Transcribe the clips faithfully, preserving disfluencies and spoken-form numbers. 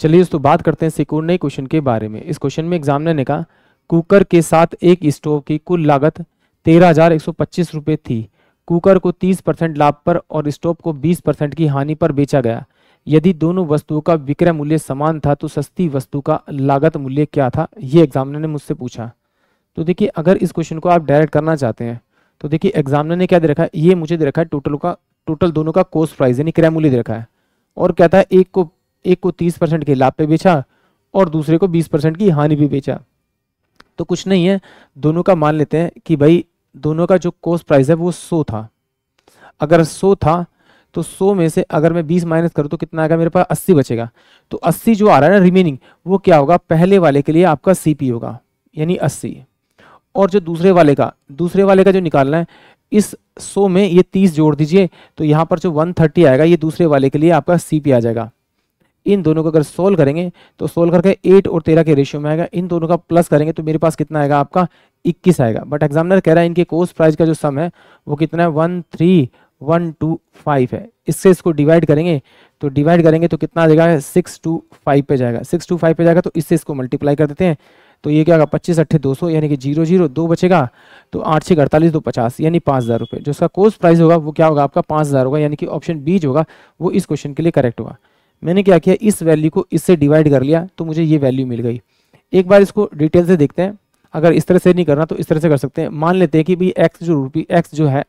चलिए दोस्तों बात करते हैं सिक्योर क्वेश्चन के बारे में। इस क्वेश्चन में एग्जामिनर ने कहा कुकर के साथ एक स्टोव की कुल लागत तेरह हजार एक सौ पच्चीस रुपये थी। कुकर को तीस परसेंट लाभ पर और स्टोव को बीस परसेंट की हानि पर बेचा गया। यदि दोनों वस्तुओं का विक्रय मूल्य समान था तो सस्ती वस्तु का लागत मूल्य क्या था, ये एग्जामिनर ने मुझसे पूछा। तो देखिए अगर इस क्वेश्चन को आप डायरेक्ट करना चाहते हैं तो देखिए एग्जामिनर ने क्या दे रखा है, ये मुझे दे रखा है टोटल का टोटल दोनों का कोस्ट प्राइस यानी क्रय मूल्य दे रखा है और कहता है एक को एक को तीस परसेंट के लाभ पे बेचा और दूसरे को बीस परसेंट की हानि भी बेचा। तो कुछ नहीं है, दोनों का मान लेते हैं कि भाई दोनों का जो कोस्ट प्राइस है वो सौ था। अगर सौ था तो सौ में से अगर मैं बीस माइनस करूँ तो कितना आएगा, मेरे पास अस्सी बचेगा। तो अस्सी जो आ रहा है ना रिमेनिंग, वो क्या होगा, पहले वाले के लिए आपका सी पी होगा यानी अस्सी, और जो दूसरे वाले का दूसरे वाले का जो निकालना है इस सौ में ये तीस जोड़ दीजिए तो यहाँ पर जो एक सौ तीस आएगा ये दूसरे वाले के लिए आपका सी पी आ जाएगा। इन दोनों को अगर सोल्व करेंगे तो सोल्व करके एट और तेरह के रेशियो में आएगा। इन दोनों का प्लस करेंगे तो मेरे पास कितना आएगा, आपका इक्कीस आएगा। बट एग्जामिनर कह रहा है इनके कोस्ट प्राइस का जो सम है वो कितना है, one three one two five है। इससे इसको डिवाइड करेंगे तो डिवाइड करेंगे तो कितना आ जाएगा, सिक्स टू फाइव पे जाएगा सिक्स टू फाइव पे जाएगा। तो इससे इसको मल्टीप्लाई कर देते हैं तो ये क्या होगा, पच्चीस अट्ठे दो सौ यानी कि जीरो जीरो दो बचेगा तो आठ छः अड़तालीस दो पचास यानी पाँच हज़ार रुपये। जो उसका कोस्ट प्राइस होगा वो क्या होगा, आपका पाँच हज़ार होगा यानी कि ऑप्शन बी जो होगा वो इस क्वेश्चन के लिए करेक्ट होगा। मैंने क्या किया, इस वैल्यू को इससे डिवाइड कर लिया तो मुझे ये वैल्यू मिल गई। एक बार इसको डिटेल से देखते हैं। अगर इस तरह से नहीं करना तो इस तरह से कर सकते हैं। मान लेते हैं कि भाई एक्स जो रुपी एक्स जो है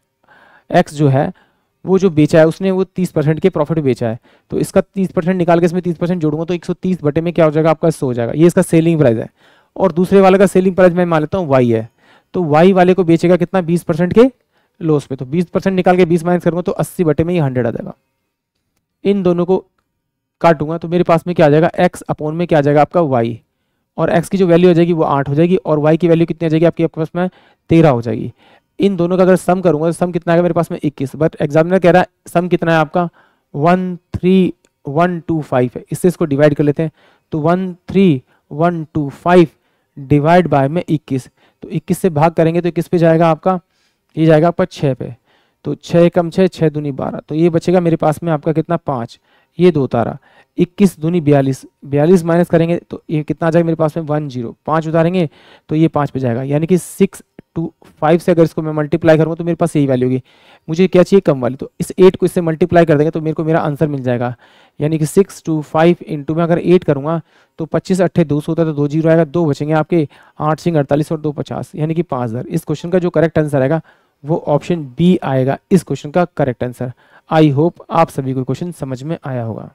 एक्स जो है वो जो बेचा है उसने वो तीस परसेंट के प्रॉफिट बेचा है तो इसका तीस परसेंट निकाल के इसमें तीस परसेंट जोड़ूंगा तो एक सौ तीस बटे में क्या हो जाएगा, आपका सौ हो जाएगा। ये इसका सेलिंग प्राइस है और दूसरे वाले का सेलिंग प्राइस मैं मान लेता हूँ वाई है तो वाई वाले को बेचेगा कितना, बीस परसेंट के लॉस पे। तो बीस परसेंट निकाल के बीस माइनस करूँगा तो अस्सी बटे में ये हंड्रेड आ जाएगा। इन दोनों को काटूंगा तो मेरे पास में क्या आ जाएगा, एक्स अपॉन में क्या आ जाएगा आपका वाई, और एक्स की जो वैल्यू हो जाएगी वो आठ हो जाएगी और वाई की वैल्यू कितनी आ जाएगी आपके पास में तेरह हो जाएगी। इन दोनों का अगर सम करूंगा तो सम कितना आएगा मेरे पास में इक्कीस। बट एग्जामिनर कह रहा है सम कितना है आपका one three one two five है। इससे इसको डिवाइड कर लेते हैं तो one three one two five divide by में इक्कीस, तो इक्कीस से भाग करेंगे तो इक्कीस पे जाएगा आपका, ये जाएगा आपका छः पे। तो छः कम छः छः दूनी बारह तो ये बचेगा मेरे पास में आपका कितना पाँच, ये दो तारा इक्कीस दूनी बयालीस, बयालीस माइनस करेंगे तो ये कितना आ जाएगा मेरे पास में वन जीरो, पाँच उतारेंगे तो ये पाँच पे जाएगा यानी कि सिक्स टू फाइव से अगर इसको मैं मल्टीप्लाई करूँगा तो मेरे पास यही वैल्यू होगी। मुझे क्या चाहिए, कम वाली, तो इस एट को इससे मल्टीप्लाई कर देंगे तो मेरे को मेरा आंसर मिल जाएगा यानी कि सिक्स टू फाइव इंटू में अगर एट करूँगा तो पच्चीस अट्ठे दो सौ होता है तो दो जीरो आएगा, दो बचेंगे आपके आठ सिंह अड़तालीस और दो पचास यानी कि पाँच हज़ार। इस क्वेश्चन का जो करेक्ट आंसर आएगा वो ऑप्शन बी आएगा, इस क्वेश्चन का करेक्ट आंसर। आई होप आप सभी को क्वेश्चन समझ में आया होगा।